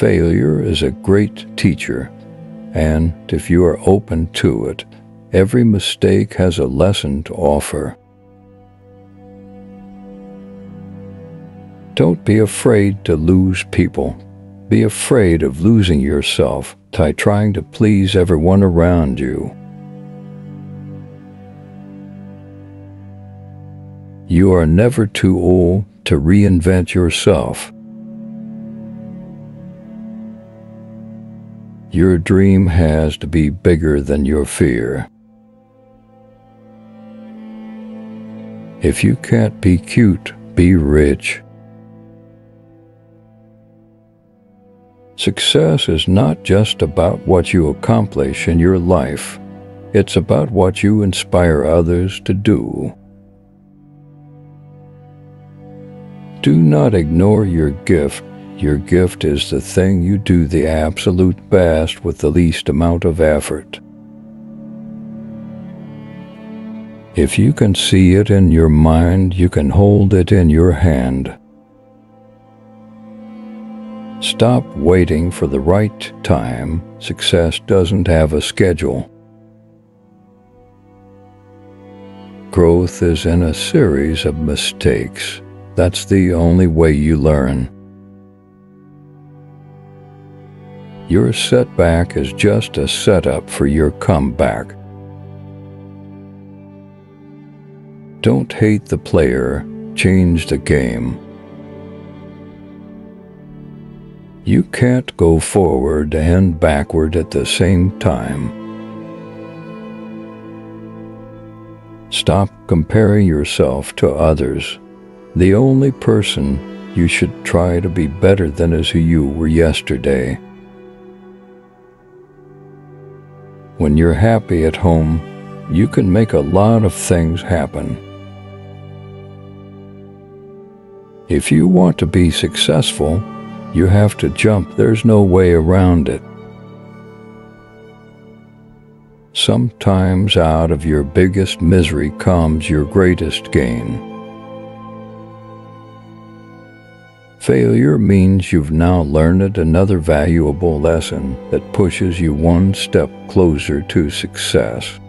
Failure is a great teacher, and if you are open to it, every mistake has a lesson to offer. Don't be afraid to lose people. Be afraid of losing yourself by trying to please everyone around you. You are never too old to reinvent yourself. Your dream has to be bigger than your fear. If you can't be cute, be rich. Success is not just about what you accomplish in your life. It's about what you inspire others to do. Do not ignore your gift. Your gift is the thing you do the absolute best with the least amount of effort. If you can see it in your mind, you can hold it in your hand. Stop waiting for the right time. Success doesn't have a schedule. Growth is in a series of mistakes. That's the only way you learn. Your setback is just a setup for your comeback. Don't hate the player, change the game. You can't go forward and backward at the same time. Stop comparing yourself to others. The only person you should try to be better than is who you were yesterday. When you're happy at home, you can make a lot of things happen. If you want to be successful, you have to jump. There's no way around it. Sometimes out of your biggest misery comes your greatest gain. Failure means you've now learned another valuable lesson that pushes you one step closer to success.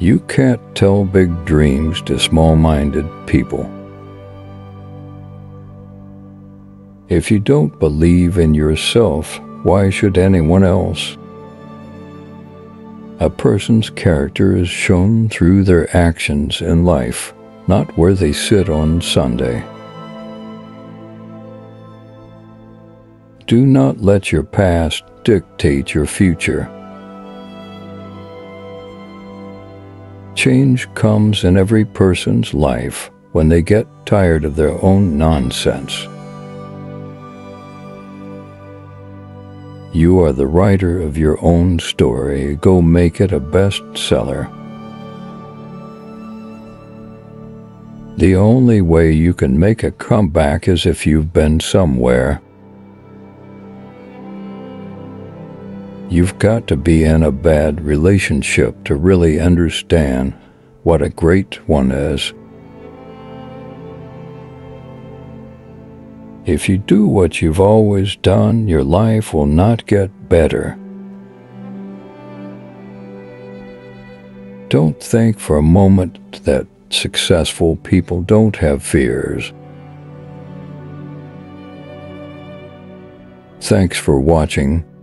You can't tell big dreams to small-minded people. If you don't believe in yourself, why should anyone else? A person's character is shown through their actions in life, not where they sit on Sunday. Do not let your past dictate your future. Change comes in every person's life when they get tired of their own nonsense. You are the writer of your own story. Go make it a bestseller. The only way you can make a comeback is if you've been somewhere. You've got to be in a bad relationship to really understand what a great one is. If you do what you've always done, your life will not get better. Don't think for a moment that successful people don't have fears. Thanks for watching.